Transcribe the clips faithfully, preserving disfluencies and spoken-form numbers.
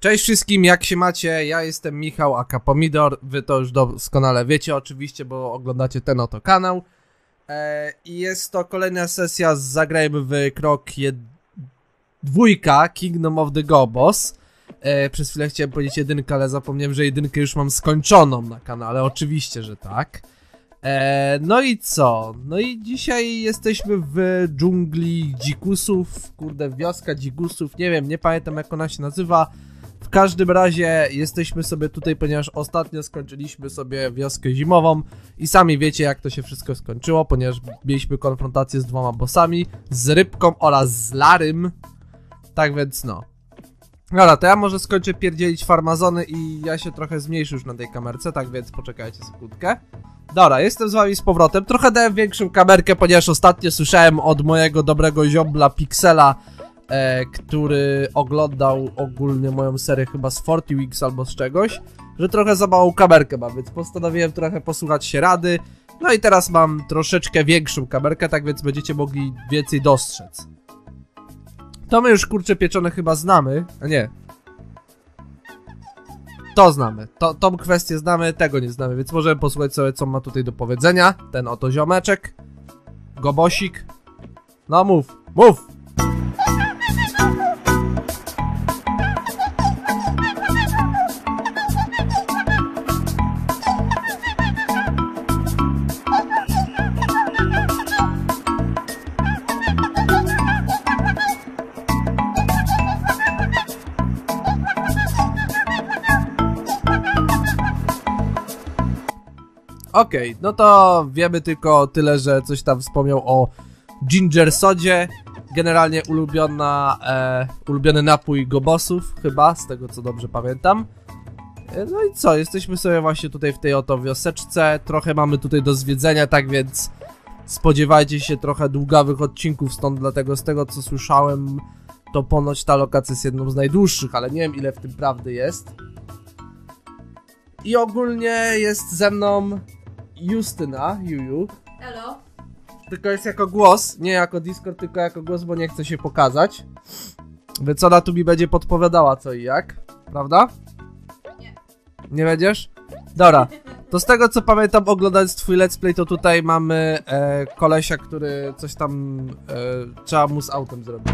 Cześć wszystkim, jak się macie? Ja jestem Michał Aka Pomidor, wy to już doskonale wiecie oczywiście, bo oglądacie ten oto kanał. I jest to kolejna sesja z Zagrajmy w Croc dwa: Kingdom of The Gobbos. Przez chwilę chciałem powiedzieć jedynkę, ale zapomniałem, że jedynkę już mam skończoną na kanale, oczywiście, że tak. No i co? No i dzisiaj jesteśmy w dżungli dzikusów, kurde, wioska dzikusów, nie wiem, nie pamiętam jak ona się nazywa. W każdym razie jesteśmy sobie tutaj, ponieważ ostatnio skończyliśmy sobie wioskę zimową i sami wiecie jak to się wszystko skończyło, ponieważ mieliśmy konfrontację z dwoma bossami, z rybką oraz z Larym. Tak więc no. Dobra, to ja może skończę pierdzielić farmazony i ja się trochę zmniejszę już na tej kamerce, tak więc poczekajcie sekundkę. Dobra, jestem z wami z powrotem, trochę dałem większą kamerkę, ponieważ ostatnio słyszałem od mojego dobrego ziobla Pixela, E, który oglądał ogólnie moją serię chyba z forty weeks albo z czegoś, że trochę za małą kamerkę mam, więc postanowiłem trochę posłuchać się rady. No i teraz mam troszeczkę większą kamerkę, tak więc będziecie mogli więcej dostrzec. To my już kurczę pieczone chyba znamy, a nie. To znamy, to, tą kwestię znamy, tego nie znamy, więc możemy posłuchać sobie co ma tutaj do powiedzenia. Ten oto ziomeczek, gobosik. No mów, mów! Okej, okay, no to wiemy tylko tyle, że coś tam wspomniał o Ginger Sodzie. Generalnie ulubiona, e, ulubiony napój gobosów chyba, z tego co dobrze pamiętam. e, No i co, jesteśmy sobie właśnie tutaj w tej oto wioseczce. Trochę mamy tutaj do zwiedzenia, tak więc spodziewajcie się trochę długawych odcinków stąd, dlatego z tego co słyszałem, to ponoć ta lokacja jest jedną z najdłuższych, ale nie wiem ile w tym prawdy jest. I ogólnie jest ze mną Justyna, Juju. Hello. Tylko jest jako głos, nie jako Discord, tylko jako głos, bo nie chce się pokazać. Więc ona tu mi będzie podpowiadała co i jak, prawda? Nie. Nie będziesz? Dobra, to z tego co pamiętam oglądając twój let's play, to tutaj mamy e, kolesia, który coś tam e, trzeba mu z autem zrobić.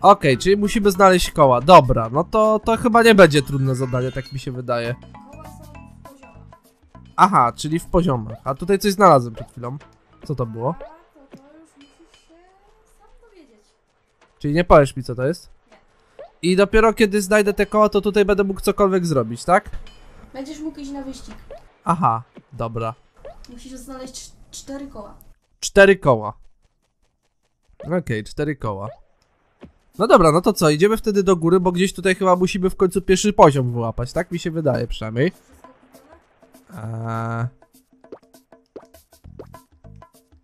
Okej, okay, czyli musimy znaleźć koła. Dobra, no to, to chyba nie będzie trudne zadanie, tak mi się wydaje. Koła są w poziomach. Aha, czyli w poziomach. A tutaj coś znalazłem przed chwilą. Co to było? To już musisz sam powiedzieć. Czyli nie powiesz mi co to jest? Nie. I dopiero kiedy znajdę te koła, to tutaj będę mógł cokolwiek zrobić, tak? Będziesz mógł iść na wyścig. Aha, dobra. Musisz znaleźć cztery koła. Cztery koła. Okej, okay, cztery koła. No dobra, no to co, idziemy wtedy do góry, bo gdzieś tutaj chyba musimy w końcu pierwszy poziom wyłapać, tak mi się wydaje przynajmniej. Eee...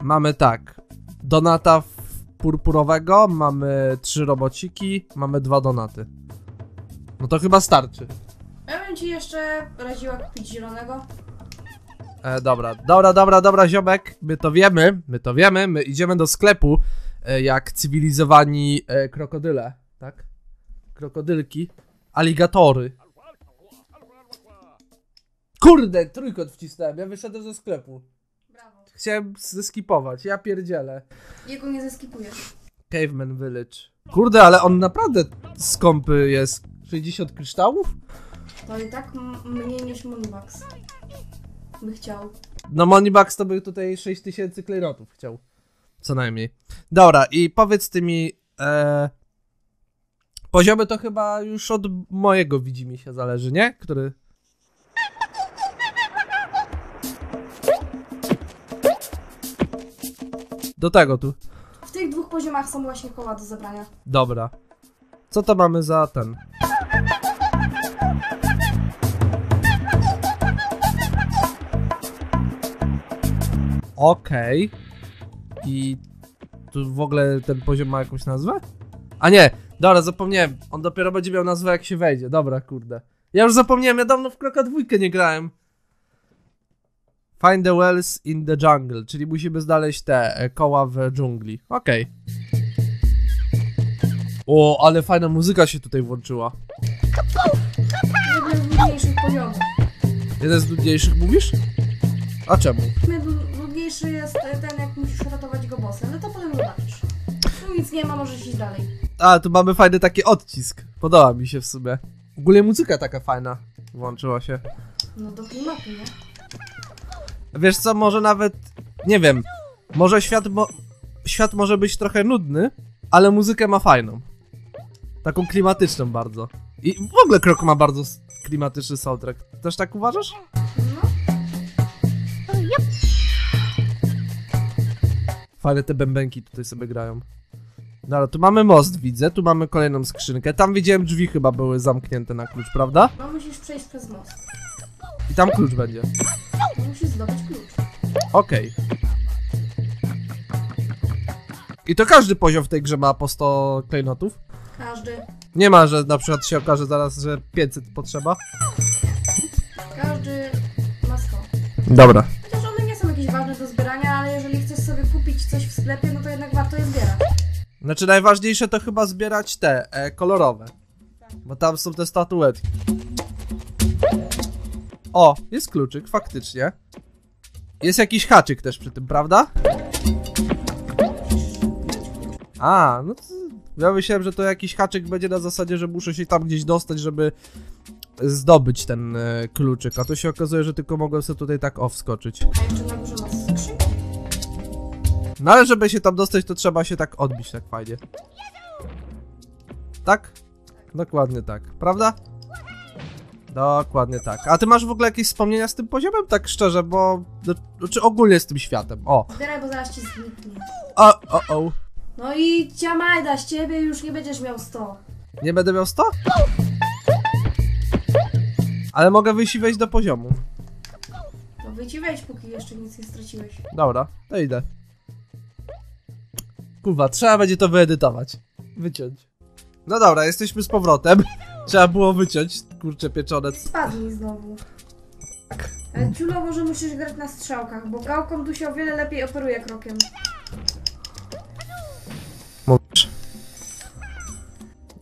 Mamy tak, donata purpurowego, mamy trzy robociki, mamy dwa donaty. No to chyba starczy. Ja bym ci jeszcze radziła kupić zielonego. Eee, dobra, dobra, dobra, dobra ziomek, my to wiemy, my to wiemy, my idziemy do sklepu. Jak cywilizowani e, krokodyle, tak? Krokodylki, aligatory. Kurde, trójkąt wcisnąłem, ja wyszedłem ze sklepu. Brawo. Chciałem zeskipować, ja pierdzielę. Jego nie zeskipujesz. Caveman Village. Kurde, ale on naprawdę skąpy jest. sześćdziesiąt kryształów? To i tak mniej niż Moneybox by chciał. No Moneybox to by tutaj sześć tysięcy klejnotów chciał. Co najmniej. Dobra, i powiedz ty mi, e, poziomy to chyba już od mojego widzi mi się zależy, nie? Który... Do tego tu. W tych dwóch poziomach są właśnie koła do zebrania. Dobra. Co to mamy za ten? Okej. Okay. I tu w ogóle ten poziom ma jakąś nazwę? A nie, dobra, zapomniałem. On dopiero będzie miał nazwę jak się wejdzie, dobra, kurde. Ja już zapomniałem, ja dawno w Croca dwa nie grałem. Find the wells in the jungle, czyli musimy znaleźć te koła w dżungli. Okej. Okay. O, ale fajna muzyka się tutaj włączyła. Jeden z nudniejszych poziomów. Jeden z nudniejszych, mówisz? A czemu? Nudniejszy jest ten, jak musisz ratować go bossem, no to potem zobaczysz. Tu nic nie ma, możesz iść dalej. A, tu mamy fajny taki odcisk. Podoba mi się w sumie. W ogóle muzyka taka fajna włączyła się. No do klimatu, nie? Wiesz co, może nawet... Nie wiem. Może świat, mo... świat może być trochę nudny, ale muzykę ma fajną. Taką klimatyczną bardzo. I w ogóle Croc ma bardzo klimatyczny soundtrack. Też tak uważasz? No. Fajne te bębenki tutaj sobie grają. No ale tu mamy most, widzę. Tu mamy kolejną skrzynkę. Tam widziałem, drzwi chyba były zamknięte na klucz, prawda? No musisz przejść przez most. I tam klucz będzie. No, musisz zdobyć klucz. Okej. Okay. I to każdy poziom w tej grze ma po sto klejnotów? Każdy. Nie ma, że na przykład się okaże zaraz, że pięćset potrzeba? Każdy ma sto. Dobra. Chociaż one nie są jakieś ważne do zbierania, ale jeżeli chcesz sobie kupić coś w sklepie, no to jednak warto je zbierać. Znaczy najważniejsze to chyba zbierać te, e, kolorowe. Bo tam są te statuetki. O, jest kluczyk, faktycznie. Jest jakiś haczyk też przy tym, prawda? A, no to ja myślałem, że to jakiś haczyk będzie na zasadzie, że muszę się tam gdzieś dostać, żeby zdobyć ten e, kluczyk. A to się okazuje, że tylko mogłem sobie tutaj tak wskoczyć. A jeszcze na górze masz skrzynkę. No ale żeby się tam dostać, to trzeba się tak odbić tak fajnie. Tak? Dokładnie tak. Prawda? Dokładnie tak. A ty masz w ogóle jakieś wspomnienia z tym poziomem? Tak szczerze, bo... Czy ogólnie z tym światem? O. Zbieraj, bo zaraz ci zniknie. O, o, o. No i ciamajda, z ciebie już nie będziesz miał sto. Nie będę miał sto? Ale mogę wyjść i wejść do poziomu. No wyjdź i wejść, póki jeszcze nic nie straciłeś. Dobra, to idę. Kurwa, trzeba będzie to wyedytować. Wyciąć. No dobra, jesteśmy z powrotem. Trzeba było wyciąć, kurczę pieczone. Spadnij znowu. Ale ciulo, może musisz grać na strzałkach, bo gałką tu się o wiele lepiej operuje krokiem.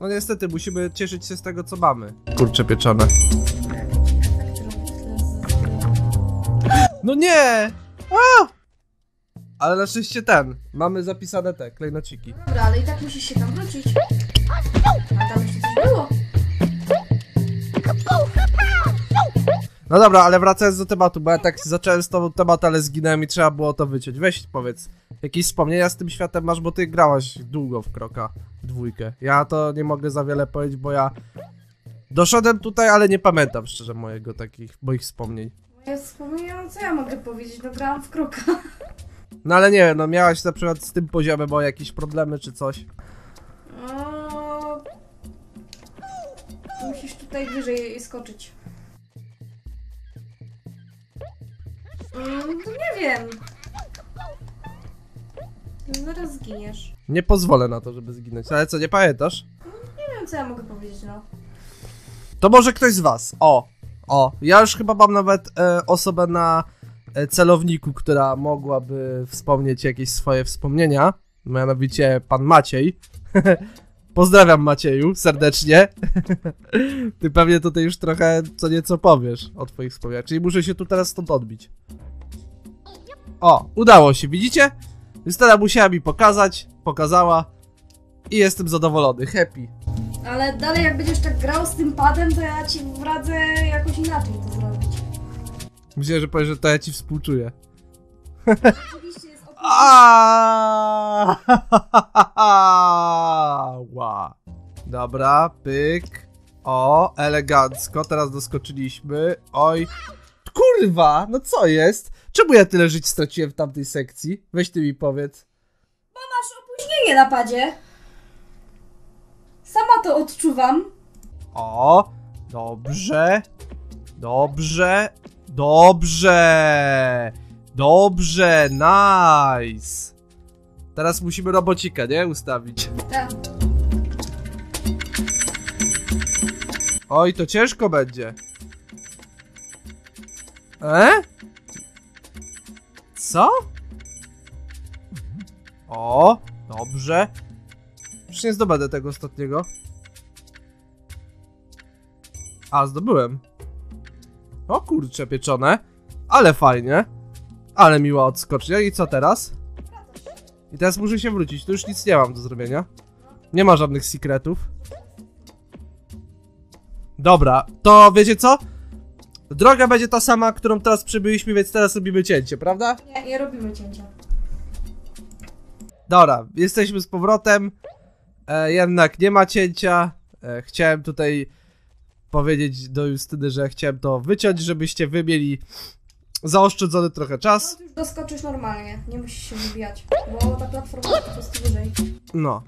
No niestety, musimy cieszyć się z tego, co mamy. Kurcze pieczone. No nie! A! Ale na szczęście ten. Mamy zapisane te klejnociki. Dobra, ale i tak musisz się tam wrócić. A tam jeszcze coś było. No dobra, ale wracając do tematu, bo ja tak zacząłem z tobą temat, ale zginęłem i trzeba było to wyciąć. Weź powiedz, jakieś wspomnienia z tym światem masz, bo ty grałaś długo w Croca dwójkę. Ja to nie mogę za wiele powiedzieć, bo ja doszedłem tutaj, ale nie pamiętam szczerze mojego takich, moich wspomnień. Moje wspomnienia, no co ja mogę powiedzieć, no grałam w Croca. No ale nie wiem, no miałaś na przykład z tym poziomem, bo jakieś problemy czy coś. No... Musisz tutaj wyżej skoczyć. Mm, nie wiem. Zaraz zginiesz. Nie pozwolę na to, żeby zginąć. Ale co, nie pamiętasz? Nie wiem, co ja mogę powiedzieć, no. To może ktoś z was. O, o. Ja już chyba mam nawet e, osobę na e, celowniku, która mogłaby wspomnieć jakieś swoje wspomnienia. Mianowicie pan Maciej. Pozdrawiam, Macieju, serdecznie. Ty pewnie tutaj już trochę co nieco powiesz o twoich wspomnieniach. Czyli muszę się tu teraz stąd odbić. O, udało się, widzicie? Justyna musiała mi pokazać, pokazała i jestem zadowolony, happy. Ale dalej jak będziesz tak grał z tym padem, to ja ci radzę jakoś inaczej to zrobić. Myślę, że powiesz, że to ja ci współczuję. Oczywiście jest opóźnienie. Ała. Dobra, pyk. O, elegancko, teraz doskoczyliśmy. Oj. Kurwa, no co jest? Czemu ja tyle żyć straciłem w tamtej sekcji? Weź ty mi powiedz. Bo masz opóźnienie na padzie. Sama to odczuwam. O, dobrze. Dobrze. Dobrze. Dobrze, nice. Teraz musimy robocika, nie? Ustawić. Tak. Oj, to ciężko będzie. E? Co? O, dobrze. Już nie zdobędę tego ostatniego. A, zdobyłem. O kurczę, pieczone. Ale fajnie. Ale miła odskocznia. I co teraz? I teraz muszę się wrócić. Tu już nic nie mam do zrobienia. Nie ma żadnych sekretów. Dobra, to wiecie co? Droga będzie ta sama, którą teraz przybyliśmy, więc teraz robimy cięcie, prawda? Nie, nie robimy cięcia. Dobra, jesteśmy z powrotem. E, jednak nie ma cięcia. E, chciałem tutaj powiedzieć do Justyny, że chciałem to wyciąć, żebyście wy mieli zaoszczędzony trochę czas. No, już doskoczysz normalnie, nie musisz się wybijać, bo ta platforma jest po prostu wyżej. No.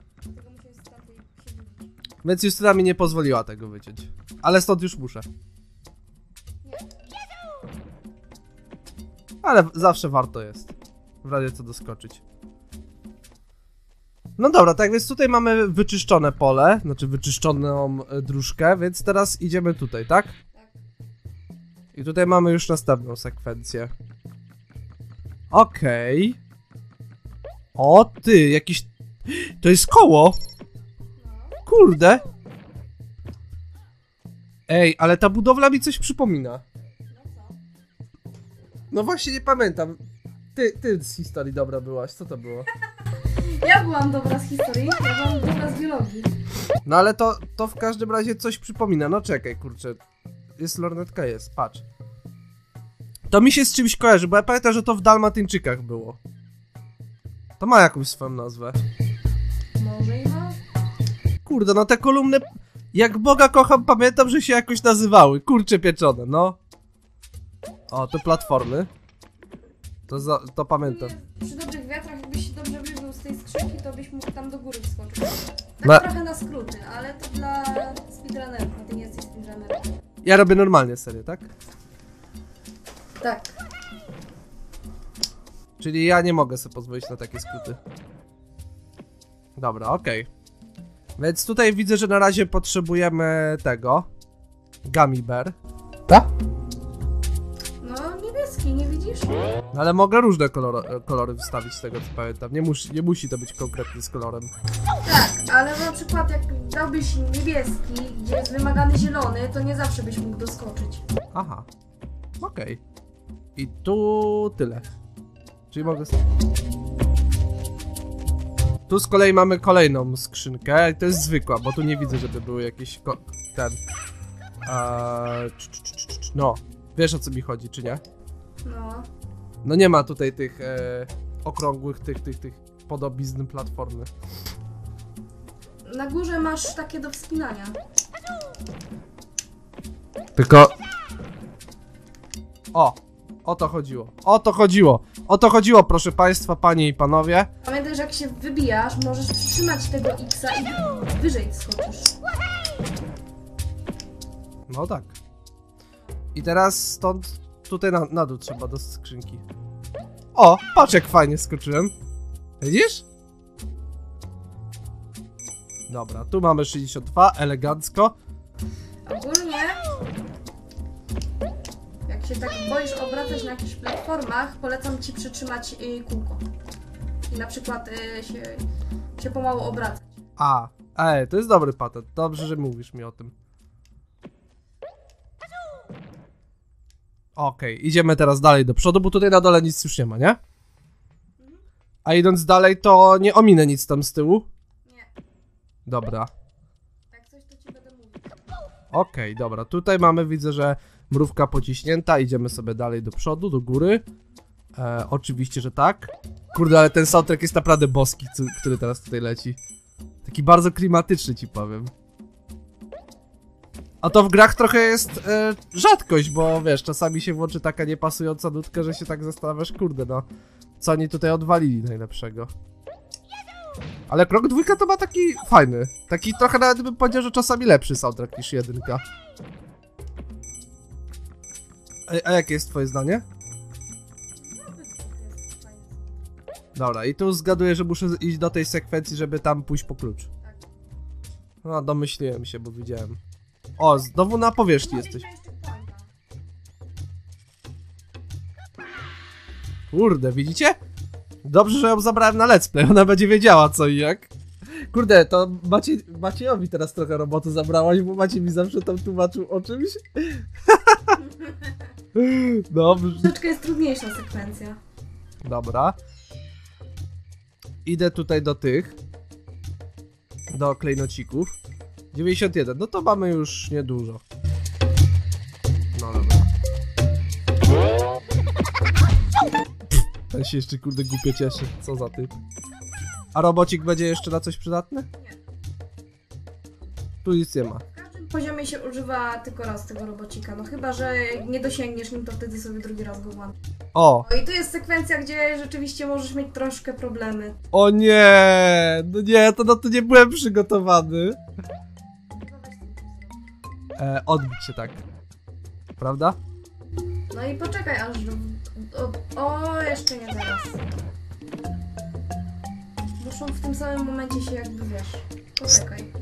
Więc Justyna mi nie pozwoliła tego wyciąć, ale stąd już muszę. Ale zawsze warto jest, w razie co doskoczyć. No dobra, tak więc tutaj mamy wyczyszczone pole, znaczy wyczyszczoną dróżkę, więc teraz idziemy tutaj, tak? Tak. I tutaj mamy już następną sekwencję. Okej. O ty, jakiś... To jest koło! Kurde! Ej, ale ta budowla mi coś przypomina. No właśnie nie pamiętam. Ty, ty z historii dobra byłaś, co to było? Ja byłam dobra z historii, ja byłam dobra z biologii. No ale to, to w każdym razie coś przypomina, no czekaj kurczę. Jest lornetka, jest, patrz. To mi się z czymś kojarzy, bo ja pamiętam, że to w Dalmatyńczykach było. To ma jakąś swoją nazwę. Może i ma? Kurde, no te kolumny, jak Boga kocham, pamiętam, że się jakoś nazywały, kurczę pieczone, no. O, te platformy. To, za, to pamiętam. Przy dobrych wiatrach, jakbyś się dobrze wybił z tej skrzynki, to byś mógł tam do góry wskoczyć. Tak na... trochę na skróty, ale to dla speedrunnerów, a ty nie jesteś speedrunnerem. Ja robię normalnie serię, tak? Tak. Czyli ja nie mogę sobie pozwolić na takie skróty. Dobra, okej. Okay. Więc tutaj widzę, że na razie potrzebujemy tego. Gummy bear. Tak? Nie widzisz? No ale mogę różne koloro, kolory wstawić z tego co pamiętam. Nie musi, nie musi to być konkretnie z kolorem. Tak, ale na przykład jak dałbyś niebieski, gdzie jest wymagany zielony, to nie zawsze byś mógł doskoczyć. Aha, okej. Okay. I tu tyle. Czyli mogę... Tu z kolei mamy kolejną skrzynkę. To jest zwykła, bo tu nie widzę, żeby były jakieś... Ko... ten... Eee... No, wiesz o co mi chodzi, czy nie? No. No nie ma tutaj tych e, okrągłych, tych, tych, tych podobizn platformy. Na górze masz takie do wspinania. Tylko... O! O to chodziło. O to chodziło. O to chodziło, proszę państwa, panie i panowie. Pamiętaj, że jak się wybijasz, możesz przytrzymać tego X-a i wyżej skoczysz. No tak. I teraz stąd... Tutaj na, na dół trzeba do skrzynki. O, patrz jak fajnie skoczyłem. Widzisz? Dobra, tu mamy sześćdziesiąt dwa, elegancko. Ogólnie, jak się tak boisz obracać na jakichś platformach, polecam ci przytrzymać y, kółko. I na przykład y, się, się pomału obracać. A, ej, to jest dobry patent. Dobrze, że mówisz mi o tym. Okej, okay, idziemy teraz dalej do przodu, bo tutaj na dole nic już nie ma, nie? A idąc dalej, to nie ominę nic tam z tyłu? Nie. Dobra. Tak coś to ci będę mówić. Okej, okay, dobra, tutaj mamy, widzę, że mrówka pociśnięta, idziemy sobie dalej do przodu, do góry. E, oczywiście, że tak. Kurde, ale ten soundtrack jest naprawdę boski, który teraz tutaj leci. Taki bardzo klimatyczny ci powiem. A to w grach trochę jest e, rzadkość, bo wiesz, czasami się włączy taka niepasująca nutka, że się tak zastanawiasz, kurde no, co oni tutaj odwalili najlepszego. Ale Krok dwójka to ma taki fajny, taki trochę nawet bym powiedział, że czasami lepszy soundtrack niż jedynka. A, a jakie jest twoje zdanie? Dobra, i tu zgaduję, że muszę iść do tej sekwencji, żeby tam pójść po klucz. No, domyśliłem się, bo widziałem. O, znowu na powierzchni jesteś. Kurde, widzicie? Dobrze, że ją zabrałem na let's play, ona będzie wiedziała co i jak. Kurde, to Maciej, Maciejowi teraz trochę roboty zabrałaś, bo Maciej mi zawsze tam tłumaczył o czymś. Dobrze. Troszeczkę jest trudniejsza sekwencja. Dobra. Idę tutaj do tych. Do klejnocików. dziewięćdziesiąt jeden, no to mamy już niedużo. No dobra. Ten się jeszcze kurde głupio cieszy, co za typ. A robocik będzie jeszcze na coś przydatny? Nie. Tu nic nie ma. W każdym poziomie się używa tylko raz tego robocika, no chyba, że nie dosięgniesz nim, to wtedy sobie drugi raz go włącz. O! No i tu jest sekwencja, gdzie rzeczywiście możesz mieć troszkę problemy. O nie! No nie, to na to nie byłem przygotowany. E, odbić się tak. Prawda? No i poczekaj aż... O, o jeszcze nie teraz. Muszą w tym samym momencie się jakby, wiesz, poczekaj.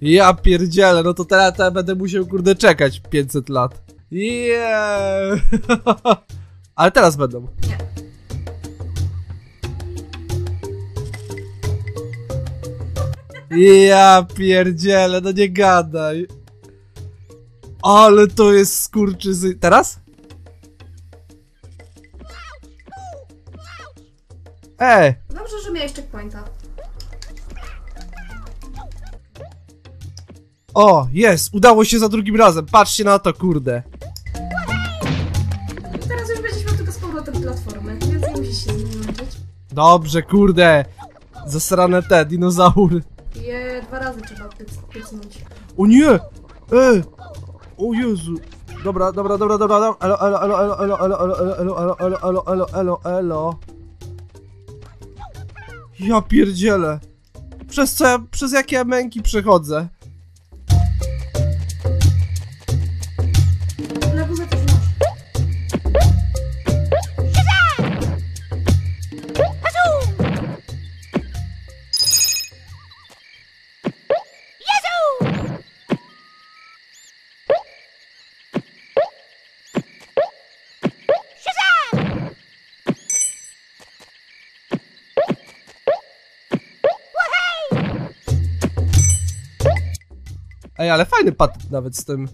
Ja pierdzielę, no to teraz ja będę musiał kurde czekać pięćset lat. Yeah. Ale teraz będą. Nie. Ja pierdzielę, no nie gadaj. Ale to jest skurczyzy... Teraz? Ej! Dobrze, że miałeś checkpointa. O, jest! Udało się za drugim razem, patrzcie na to, kurde. Teraz już będziesz miał tylko z powrotem platformy, więc nie musisz się z nim łączyć. Dobrze, kurde! Zasrane te, dinozaury. Je dwa razy trzeba pycnąć. O nie! Ej! O Jezu! Dobra, dobra, dobra, dobra, dobra. Elo, elo, elo, elo, elo, elo, elo, elo, elo, elo, elo, elo, elo. Ja pierdzielę. Przez co ja, przez jakie ja męki przechodzę? Na górze też masz. Ej, ale fajny patent nawet z tym.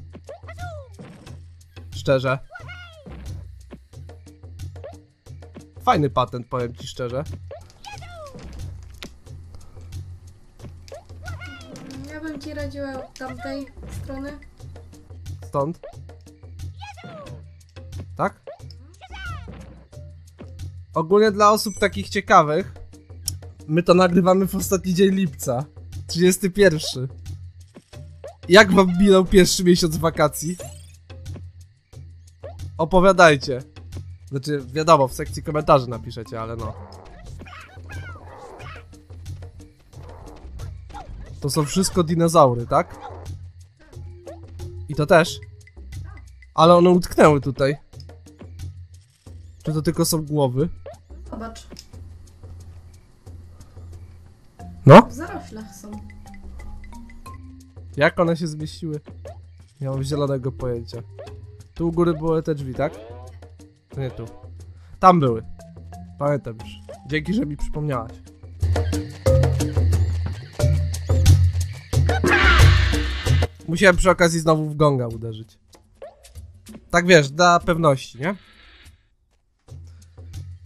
Szczerze. Fajny patent, powiem ci szczerze. Ja bym ci radziła od tamtej strony. Stąd? Tak? Ogólnie dla osób takich ciekawych, my to nagrywamy w ostatni dzień lipca. trzydziesty pierwszy. Jak wam minął pierwszy miesiąc wakacji? Opowiadajcie. Znaczy, wiadomo, w sekcji komentarzy napiszecie, ale no. To są wszystko dinozaury, tak? I to też? Ale one utknęły tutaj. Czy to tylko są głowy? Zobacz. No? W zaroślach są. Jak one się zmieściły? Nie mam zielonego pojęcia. Tu u góry były te drzwi, tak? Nie tu. Tam były. Pamiętam już. Dzięki, że mi przypomniałaś. Musiałem przy okazji znowu w gonga uderzyć. Tak wiesz, dla pewności, nie?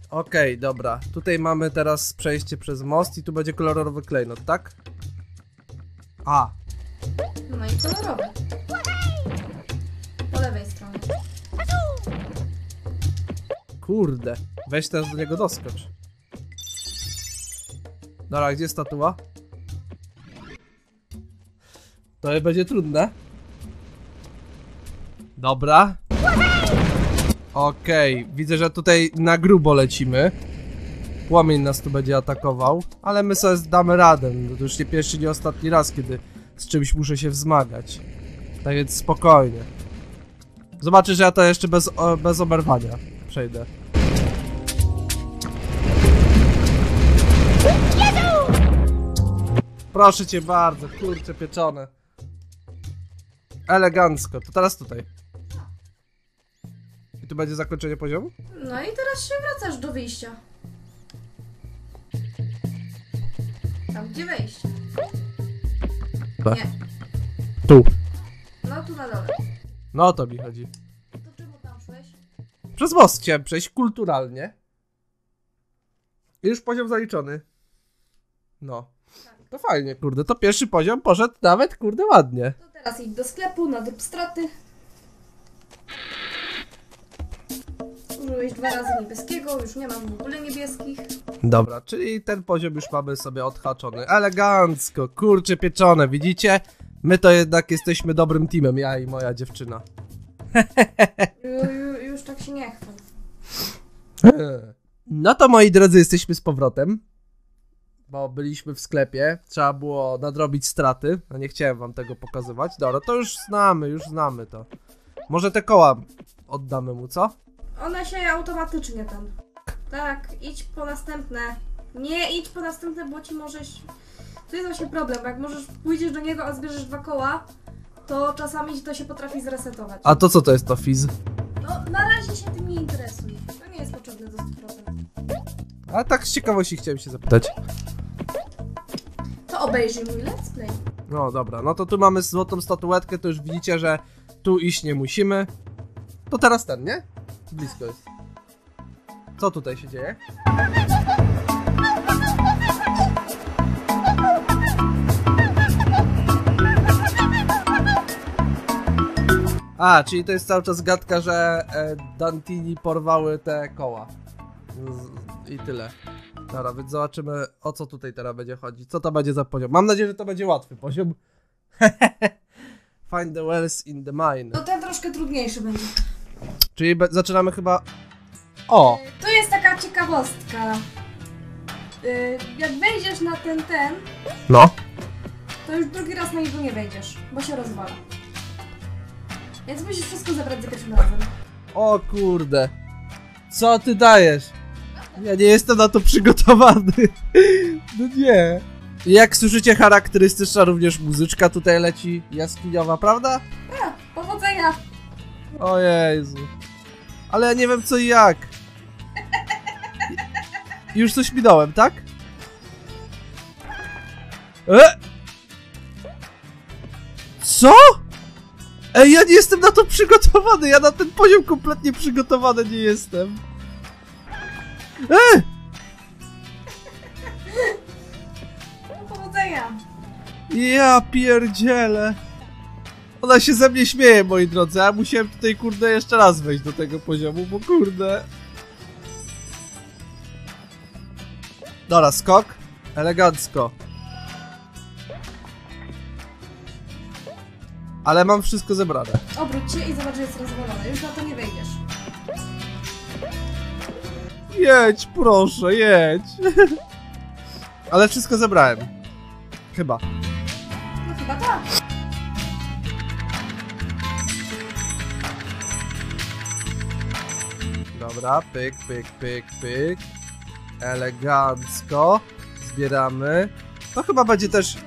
Okej, okay, dobra. Tutaj mamy teraz przejście przez most i tu będzie kolorowy klejnot, tak? A. No i kolorowy. Po lewej stronie. Kurde, weź też do niego doskocz. Dobra, gdzie jest statua? To będzie trudne. Dobra. Okej, okay, widzę, że tutaj na grubo lecimy. Płomień nas tu będzie atakował. Ale my sobie damy radę, to już nie pierwszy, nie ostatni raz, kiedy z czymś muszę się wzmagać. Tak więc spokojnie. Zobaczysz, że ja to jeszcze bez, o, bez oberwania przejdę. Proszę cię bardzo, kurczę pieczone. Elegancko, to teraz tutaj. I tu będzie zakończenie poziomu? No i teraz się wracasz do wyjścia. Tam gdzie wejście? Tak. Nie. Tu. No tu na dole. No o to mi chodzi. To czemu tam szłeś? Przez most chciałem przejść kulturalnie. I już poziom zaliczony. No. To fajnie, kurde, to pierwszy poziom poszedł nawet, kurde, ładnie. To teraz idź do sklepu, na dubstraty. Użyłeś dwa razy niebieskiego, już nie mam w ogóle niebieskich. Dobra, czyli ten poziom już mamy sobie odhaczony. Elegancko, kurcze pieczone, widzicie? My to jednak jesteśmy dobrym teamem, ja i moja dziewczyna. Ju, ju, już tak się nie chwal. No to, moi drodzy, jesteśmy z powrotem. Bo byliśmy w sklepie, trzeba było nadrobić straty, no nie chciałem wam tego pokazywać. Dobra, to już znamy, już znamy to. Może te koła oddamy mu, co? One się automatycznie tam. Tak, idź po następne. Nie, idź po następne, bo ci możesz... Tu jest właśnie problem, bo jak możesz, pójdziesz do niego, a zbierzesz dwa koła, to czasami to się potrafi zresetować. A to co to jest to F I Z? No, na razie się tym nie interesuj. To nie jest potrzebne do stu procent. A tak z ciekawości chciałem się zapytać. To obejrzyj mój let's play. No dobra, no to tu mamy złotą statuetkę, to już widzicie, że tu iść nie musimy. To teraz ten, nie? Blisko jest. Co tutaj się dzieje? A, czyli to jest cały czas gadka, że e, Dantini porwały te koła. Z, I tyle. Dobra, więc zobaczymy, o co tutaj teraz będzie chodzić. Co to będzie za poziom? Mam nadzieję, że to będzie łatwy poziom. Find the wells in the mine. No ten troszkę trudniejszy będzie. Czyli be zaczynamy chyba... O! Yy, tu jest taka ciekawostka. Yy, jak wejdziesz na ten ten... No. To już drugi raz na niego nie wejdziesz, bo się rozwala. Więc musisz wszystko zabrać za pierwszym razem. O kurde. Co ty dajesz? Ja nie jestem na to przygotowany. No nie. Jak słyszycie, charakterystyczna również muzyczka tutaj leci, jaskiniowa, prawda? Tak, powodzenia. O Jezu. Ale ja nie wiem co i jak. Już coś minąłem, tak? E? Co? Ej, ja nie jestem na to przygotowany, ja na ten poziom kompletnie przygotowany nie jestem. Ej! No powodzenia. Ja pierdzielę. Ona się ze mnie śmieje, moi drodzy, a musiałem tutaj, kurde, jeszcze raz wejść do tego poziomu, bo kurde. Dobra, skok. Elegancko. Ale mam wszystko zebrane. Obróć się i zobacz, że jest rozwalone. Już na to nie wejdziesz. Jedź, proszę, jedź. Ale wszystko zebrałem. Chyba. No chyba tak. Dobra, pyk, pyk, pyk, pyk. Elegancko. Zbieramy. To chyba będzie też...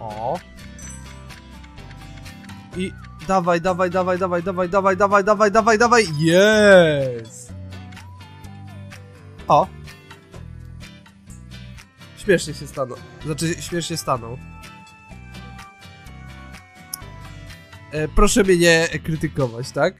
O. I dawaj, dawaj, dawaj, dawaj, dawaj, dawaj, dawaj, dawaj, dawaj, dawaj, yes! O. Śmiesznie się stanął. Znaczy, śmiesznie stanął. E, proszę mnie nie krytykować, tak?